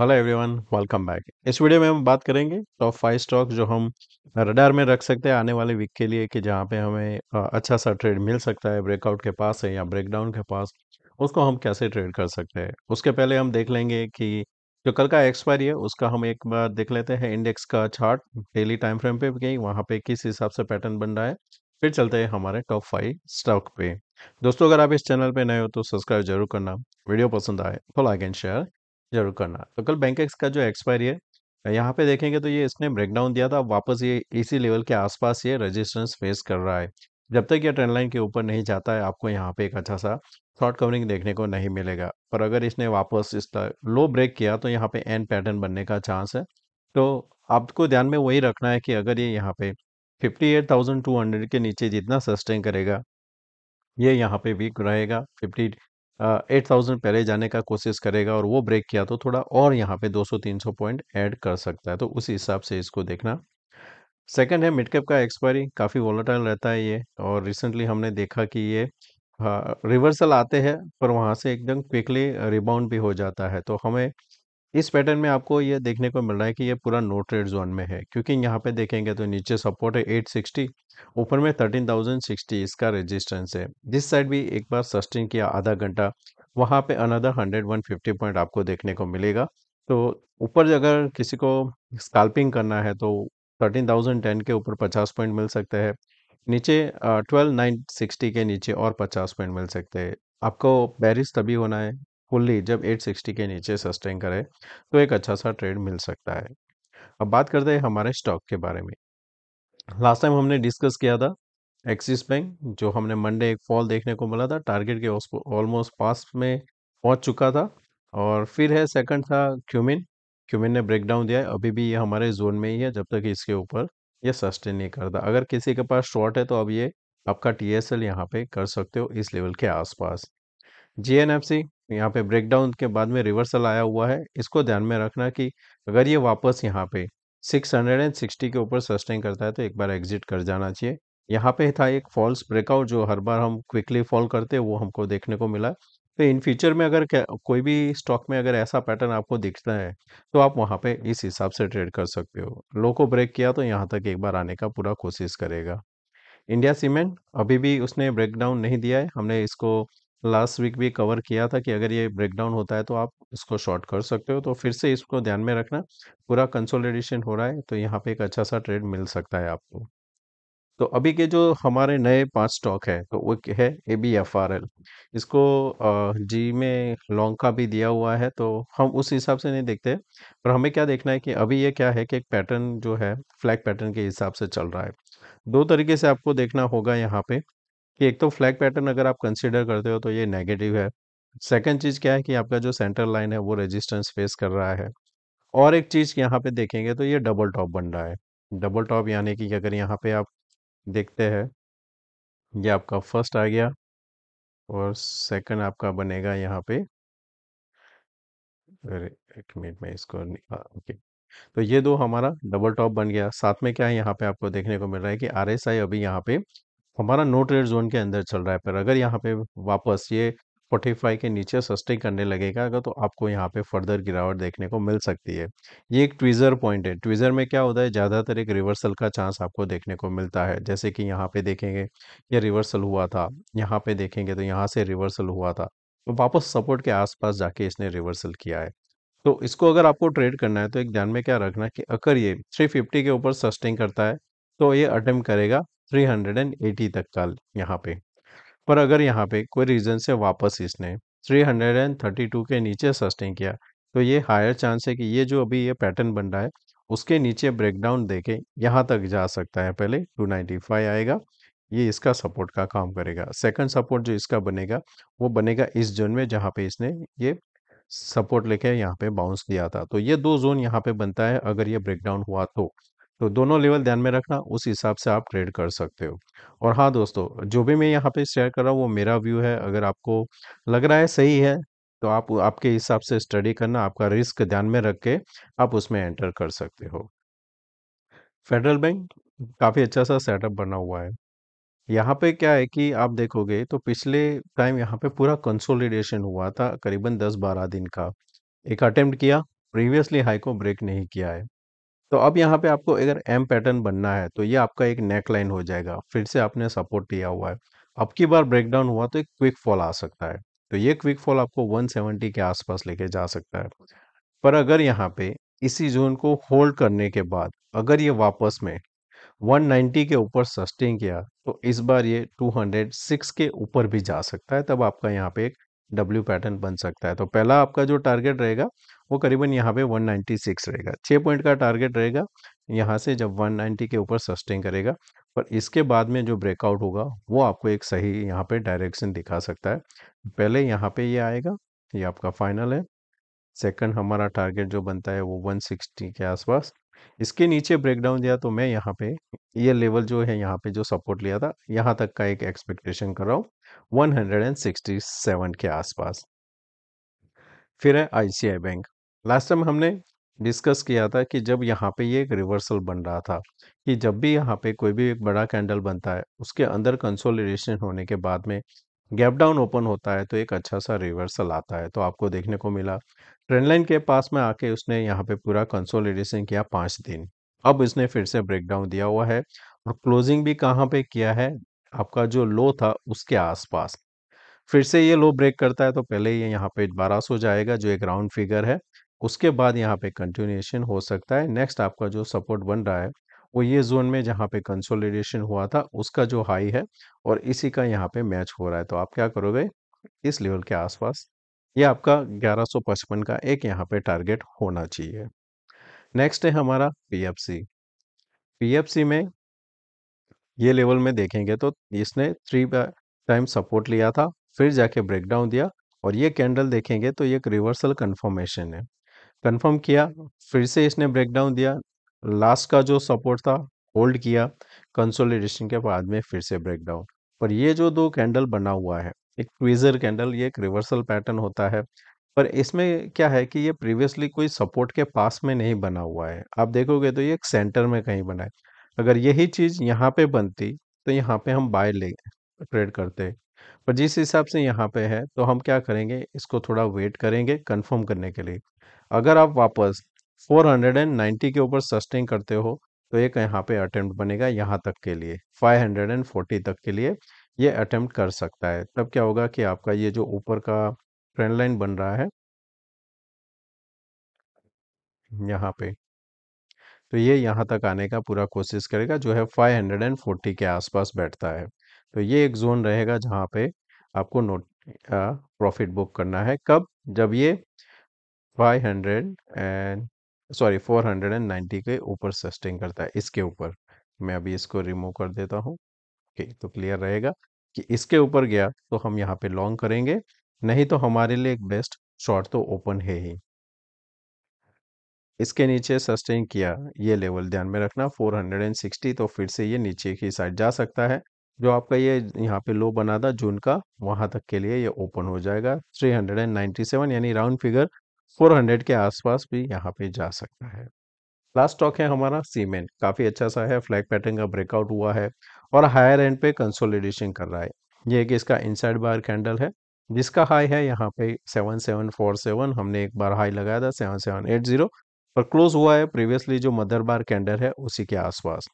Hello everyone, welcome back. इस video में हम बात करेंगे टॉप 5 स्टॉक्स जो हम रडार में रख सकते हैं आने वाले वीक के लिए, कि जहां पे हमें अच्छा सा ट्रेड मिल सकता है, ब्रेकआउट के पास है या ब्रेकडाउन के पास, उसको हम कैसे ट्रेड कर सकते हैं। उसके पहले हम देख लेंगे कि जो कल का एक्सपायरी है उसका हम एक बार देख लेते हैं इंडेक्स का चार्ट डेली टाइम फ्रेम पे, कहीं वहाँ पे किस हिसाब से पैटर्न बन रहा है, फिर चलते हैं हमारे टॉप 5 स्टॉक पे। दोस्तों, अगर आप इस चैनल पे नए हो तो सब्सक्राइब जरूर करना, वीडियो पसंद आए तो लाइक एंड शेयर जरूर करना। तो कल बैंकेक्स का जो एक्सपायरी है यहाँ पे देखेंगे तो ये इसने ब्रेकडाउन दिया था, वापस ये इसी लेवल के आसपास ये रेजिस्टेंस फेस कर रहा है। जब तक ये ट्रेंड लाइन के ऊपर नहीं जाता है आपको यहाँ पे एक अच्छा सा शॉर्ट कवरिंग देखने को नहीं मिलेगा, पर अगर इसने वापस इस लो ब्रेक किया तो यहाँ पे एंड पैटर्न बनने का चांस है। तो आपको ध्यान में वही रखना है कि अगर ये यहाँ पे 58,200 के नीचे जितना सस्टेन करेगा ये यहाँ पे वीक रहेगा, 58,000 पहले जाने का कोशिश करेगा और वो ब्रेक किया तो थोड़ा और यहाँ पे 200-300 पॉइंट ऐड कर सकता है, तो उसी हिसाब से इसको देखना। सेकंड है मिड कैप का एक्सपायरी, काफ़ी वोलेटाइल रहता है ये, और रिसेंटली हमने देखा कि ये रिवर्सल आते हैं पर वहाँ से एकदम क्विकली रिबाउंड भी हो जाता है। तो हमें इस पैटर्न में आपको ये देखने को मिल रहा है कि ये पूरा नो ट्रेड जोन में है, क्योंकि यहाँ पे देखेंगे तो नीचे सपोर्ट है 860, ऊपर में 13,060 इसका रेजिस्टेंस है। जिस साइड भी एक बार सस्टेन किया आधा घंटा वहाँ पे अनदर 100-150 पॉइंट आपको देखने को मिलेगा। तो ऊपर अगर किसी को स्कैल्पिंग करना है तो 13,010 के ऊपर 50 पॉइंट मिल सकते हैं, नीचे 12,960 के नीचे और 50 पॉइंट मिल सकते हैं। आपको बेरिश तभी होना है फुल्ली जब 860 के नीचे सस्टेन करे तो एक अच्छा सा ट्रेड मिल सकता है। अब बात करते हैं हमारे स्टॉक के बारे में। लास्ट टाइम हमने डिस्कस किया था एक्सिस बैंक, जो हमने मंडे एक फॉल देखने को मिला था, टारगेट के ऑलमोस्ट पास में पहुंच चुका था। और फिर है सेकंड था क्यूमिन ने ब्रेकडाउन दिया है, अभी भी ये हमारे जोन में ही है, जब तक इसके ऊपर यह सस्टेन नहीं करता। अगर किसी के पास शॉर्ट है तो अब ये आपका TSL यहाँ पे कर सकते हो इस लेवल के आसपास। GNFC यहाँ पे ब्रेकडाउन के बाद में रिवर्सल आया हुआ है, इसको ध्यान में रखना कि अगर ये वापस यहाँ पे 660 के ऊपर सस्टेन करता है तो एक बार एग्जिट कर जाना चाहिए। यहाँ पे था एक फॉल्स ब्रेकआउट, जो हर बार हम क्विकली फॉल करते हैं, वो हमको देखने को मिला। तो इन फ्यूचर में अगर कोई भी स्टॉक में अगर ऐसा पैटर्न आपको दिखता है तो आप वहाँ पे इस हिसाब से ट्रेड कर सकते हो। लो को ब्रेक किया तो यहाँ तक एक बार आने का पूरा कोशिश करेगा। इंडिया सीमेंट अभी भी उसने ब्रेकडाउन नहीं दिया है, हमने इसको लास्ट वीक भी कवर किया था कि अगर ये ब्रेकडाउन होता है तो आप इसको शॉर्ट कर सकते हो। तो फिर से इसको ध्यान में रखना, पूरा कंसोलिडेशन हो रहा है तो यहाँ पे एक अच्छा सा ट्रेड मिल सकता है आपको। तो अभी के जो हमारे नए 5 स्टॉक है तो वो है ABFRL, इसको जी में लॉन्ग का भी दिया हुआ है तो हम उस हिसाब से नहीं देखते, पर हमें क्या देखना है कि अभी ये क्या है कि एक पैटर्न जो है फ्लैग पैटर्न के हिसाब से चल रहा है। दो तरीके से आपको देखना होगा यहाँ पे कि एक तो फ्लैग पैटर्न अगर आप कंसीडर करते हो तो ये नेगेटिव है। सेकंड चीज़ क्या है कि आपका जो सेंटर लाइन है वो रेजिस्टेंस फेस कर रहा है। और एक चीज़ यहाँ पे देखेंगे तो ये डबल टॉप बन रहा है। डबल टॉप यानी कि अगर यहाँ पे आप देखते हैं ये आपका फर्स्ट आ गया और सेकंड आपका बनेगा यहाँ पे, अरे एक मिनट में इसको ओके, तो ये दो हमारा डबल टॉप बन गया। साथ में क्या है यहाँ पे आपको देखने को मिल रहा है कि RSI अभी यहाँ पे हमारा नो ट्रेड जोन के अंदर चल रहा है, पर अगर यहाँ पे वापस ये 45 के नीचे सस्टेन करने लगेगा अगर तो आपको यहाँ पे फर्दर गिरावट देखने को मिल सकती है। ये एक ट्वीज़र पॉइंट है, ट्वीज़र में क्या होता है ज़्यादातर एक रिवर्सल का चांस आपको देखने को मिलता है। जैसे कि यहाँ पे देखेंगे ये रिवर्सल हुआ था, यहाँ पे देखेंगे तो यहाँ से रिवर्सल हुआ था, तो वापस सपोर्ट के आसपास जाके इसने रिवर्सल किया है। तो इसको अगर आपको ट्रेड करना है तो एक ध्यान में क्या रखना कि अगर ये 350 के ऊपर सस्टेन करता है तो ये अटेम्प्ट करेगा 380 तक का यहाँ पे, पर अगर यहाँ पे कोई रीज़न से वापस इसने 332 के नीचे सस्टेन किया तो ये हायर चांस है कि ये जो अभी ये पैटर्न बन रहा है उसके नीचे ब्रेकडाउन देके यहाँ तक जा सकता है। पहले 295 आएगा, ये इसका सपोर्ट का काम करेगा। सेकंड सपोर्ट जो इसका बनेगा वो बनेगा इस जोन में जहाँ पे इसने ये सपोर्ट लेके यहाँ पे बाउंस दिया था। तो ये दो जोन यहाँ पे बनता है अगर ये ब्रेकडाउन हुआ तो दोनों लेवल ध्यान में रखना, उस हिसाब से आप ट्रेड कर सकते हो। और हाँ दोस्तों, जो भी मैं यहाँ पे शेयर कर रहा हूँ वो मेरा व्यू है, अगर आपको लग रहा है सही है तो आप आपके हिसाब से स्टडी करना, आपका रिस्क ध्यान में रख के आप उसमें एंटर कर सकते हो। फेडरल बैंक काफ़ी अच्छा सा सेटअप बना हुआ है। यहाँ पे क्या है कि आप देखोगे तो पिछले टाइम यहाँ पे पूरा कंसोलिडेशन हुआ था करीबन 10-12 दिन का, एक अटेम्प्ट किया प्रीवियसली हाई को ब्रेक नहीं किया है। तो अब यहाँ पे आपको अगर एम पैटर्न बनना है तो ये आपका एक नेक लाइन हो जाएगा, फिर से आपने सपोर्ट लिया हुआ है, अब की बार ब्रेकडाउन हुआ तो एक क्विक फॉल आ सकता है। तो ये क्विक फॉल आपको 170 के आसपास लेके जा सकता है। पर अगर यहाँ पे इसी जोन को होल्ड करने के बाद अगर ये वापस में 190 के ऊपर सस्टेन किया तो इस बार ये 206 के ऊपर भी जा सकता है, तब आपका यहाँ पे एक W पैटर्न बन सकता है। तो पहला आपका जो टारगेट रहेगा वो करीबन यहाँ पे 196 रहेगा, 6 पॉइंट का टारगेट रहेगा। यहाँ से जब 190 के ऊपर सस्टेन करेगा पर इसके बाद में जो ब्रेकआउट होगा वो आपको एक सही यहाँ पे डायरेक्शन दिखा सकता है। पहले यहाँ पे ये आएगा, ये आपका फाइनल है। सेकंड हमारा टारगेट जो बनता है वो 160 के आसपास। इसके नीचे ब्रेकडाउन दिया तो मैं यहाँ पे ये लेवल जो है यहाँ पे जो सपोर्ट लिया था यहाँ तक का एक एक्सपेक्टेशन कर रहा हूँ 167 के आसपास। फिर है ICICI बैंक। लास्ट टाइम हमने डिस्कस किया था कि जब यहाँ पे ये एक रिवर्सल बन रहा था कि जब भी यहाँ पे कोई भी एक बड़ा कैंडल बनता है उसके अंदर कंसोलिडेशन होने के बाद में गैप डाउन ओपन होता है तो एक अच्छा सा रिवर्सल आता है। तो आपको देखने को मिला ट्रेंड लाइन के पास में आके उसने यहाँ पे पूरा कंसोलिडेशन किया 5 दिन। अब इसने फिर से ब्रेकडाउन दिया हुआ है और क्लोजिंग भी कहाँ पे किया है, आपका जो लो था उसके आसपास। फिर से ये लो ब्रेक करता है तो पहले ये यहाँ पे 1200 जाएगा जो एक राउंड फिगर है, उसके बाद यहाँ पे कंटिन्यूएशन हो सकता है। नेक्स्ट आपका जो सपोर्ट बन रहा है वो ये जोन में जहाँ पे कंसोलिडेशन हुआ था उसका जो हाई है और इसी का यहाँ पे मैच हो रहा है। तो आप क्या करोगे, इस लेवल के आसपास ये आपका 1155 का एक यहाँ पे टारगेट होना चाहिए। नेक्स्ट है हमारा PFC। PFC में ये लेवल में देखेंगे तो इसने 3 टाइम सपोर्ट लिया था, फिर जाके ब्रेकडाउन दिया और ये कैंडल देखेंगे तो ये एक रिवर्सल कन्फर्मेशन है। कन्फर्म किया, फिर से इसने ब्रेकडाउन दिया, लास्ट का जो सपोर्ट था होल्ड किया, कंसोलिडेशन के बाद में फिर से ब्रेकडाउन। पर ये जो 2 कैंडल बना हुआ है, एक ट्वीजर कैंडल, ये एक रिवर्सल पैटर्न होता है। पर इसमें क्या है कि ये प्रीवियसली कोई सपोर्ट के पास में नहीं बना हुआ है। आप देखोगे तो ये एक सेंटर में कहीं बना है। अगर यही चीज़ यहाँ पे बनती तो यहाँ पे हम बाय ले ट्रेड करते, पर जिस हिसाब से यहाँ पे है तो हम क्या करेंगे, इसको थोड़ा वेट करेंगे कन्फर्म करने के लिए। अगर आप वापस 490 के ऊपर सस्टेन करते हो तो एक यहाँ पे अटेम्प्ट बनेगा यहाँ तक के लिए, 540 तक के लिए ये अटेम्प्ट कर सकता है। तब क्या होगा कि आपका ये जो ऊपर का ट्रेंड लाइन बन रहा है यहाँ पे, तो ये यहाँ तक आने का पूरा कोशिश करेगा जो है 540 के आसपास बैठता है। तो ये एक जोन रहेगा जहाँ पे आपको नोट प्रॉफिट बुक करना है। कब, जब ये 490 के ऊपर सस्टेन करता है। इसके ऊपर मैं अभी इसको रिमूव कर देता हूँ, ओके, तो क्लियर रहेगा कि इसके ऊपर गया तो हम यहाँ पे लॉन्ग करेंगे, नहीं तो हमारे लिए एक बेस्ट शॉर्ट तो ओपन है ही। इसके नीचे सस्टेन किया, ये लेवल ध्यान में रखना 460, तो फिर से ये नीचे की साइड जा सकता है। जो आपका ये यहाँ पे लो बना था जून का, वहाँ तक के लिए ये ओपन हो जाएगा 397, यानी राउंड फिगर 400 के आसपास भी यहाँ पे जा सकता है। लास्ट स्टॉक है हमारा सीमेंट। काफ़ी अच्छा सा है, फ्लैग पैटर्न का ब्रेकआउट हुआ है और हायर एंड पे कंसोलिडेशन कर रहा है। ये कि इसका इनसाइड बार कैंडल है जिसका हाई है यहाँ पे 7747, हमने एक बार हाई लगाया था 7780 पर क्लोज हुआ है प्रीवियसली जो मदर बार कैंडल है उसी के आसपास।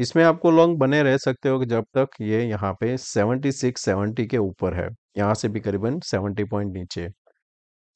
इसमें आपको लॉन्ग बने रह सकते हो जब तक ये यहाँ पे 7670 के ऊपर है, यहाँ से भी करीबन 70 पॉइंट नीचे।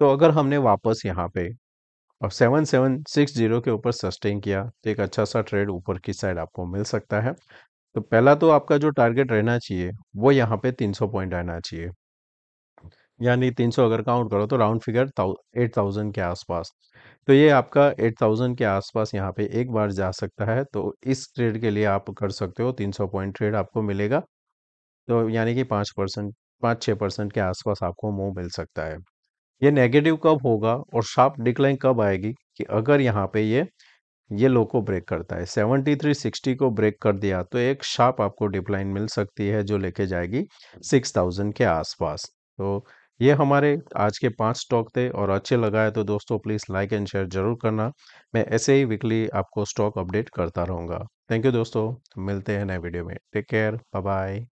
तो अगर हमने वापस यहाँ पे और 7760 के ऊपर सस्टेन किया तो एक अच्छा सा ट्रेड ऊपर की साइड आपको मिल सकता है। तो पहला तो आपका जो टारगेट रहना चाहिए वो यहाँ पे 300 पॉइंट आना चाहिए, यानी 300 अगर काउंट करो तो राउंड फिगर 8000 के आसपास। तो ये आपका 8000 के आसपास यहाँ पे एक बार जा सकता है। तो इस ट्रेड के लिए आप कर सकते हो, 300 पॉइंट ट्रेड आपको मिलेगा, तो यानी कि 5-6% के आसपास आपको मूव मिल सकता है। ये नेगेटिव कब होगा और शार्प डिक्लाइन कब आएगी कि अगर यहाँ पे ये लो को ब्रेक करता है, 7360 को ब्रेक कर दिया तो एक शार्प आपको डिक्लाइन मिल सकती है जो लेके जाएगी 6000 के आसपास। तो ये हमारे आज के 5 स्टॉक थे और अच्छे लगाए तो दोस्तों प्लीज़ लाइक एंड शेयर जरूर करना। मैं ऐसे ही वीकली आपको स्टॉक अपडेट करता रहूँगा। थैंक यू दोस्तों, मिलते हैं नए वीडियो में। Take care, bye bye.